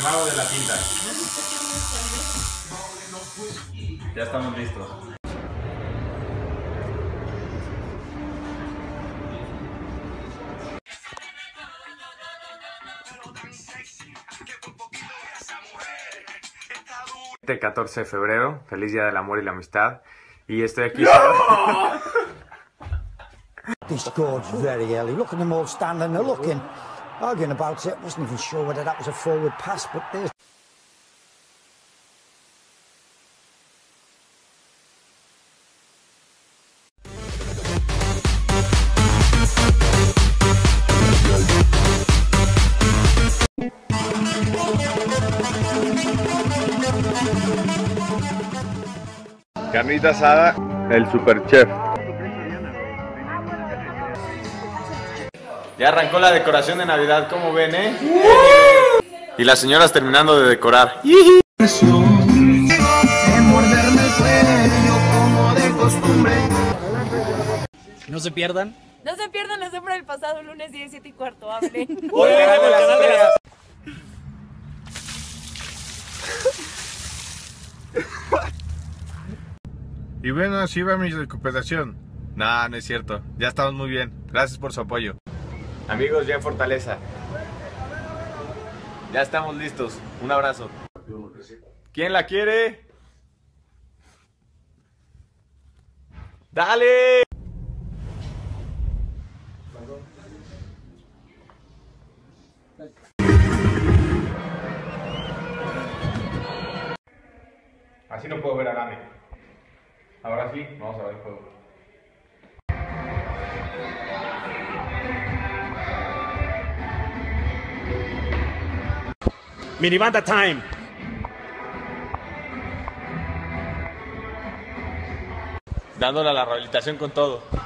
el mago de la tinta. Ya estamos listos. Este 14 de febrero, feliz día del amor y la amistad. Y estoy aquí. ¡No! Scored very early. Look at them all standing, they're looking, arguing about it. Wasn't even sure whether that was a forward pass, but there's. Carnita Asada, El Super Chef. Ya arrancó la decoración de Navidad, como ven, ¿eh? ¡Uh! Y las señoras terminando de decorar. No se pierdan. No se pierdan la sombra del pasado, lunes 10:15. Hable. Y bueno, así va mi recuperación. No, no es cierto. Ya estamos muy bien. Gracias por su apoyo. Amigos, ya en Fortaleza. Ya estamos listos. Un abrazo. ¿Quién la quiere? ¡Dale! Así no puedo ver a Lame. Ahora sí, vamos a ver el juego. Minibanda time. Dándole a la rehabilitación con todo.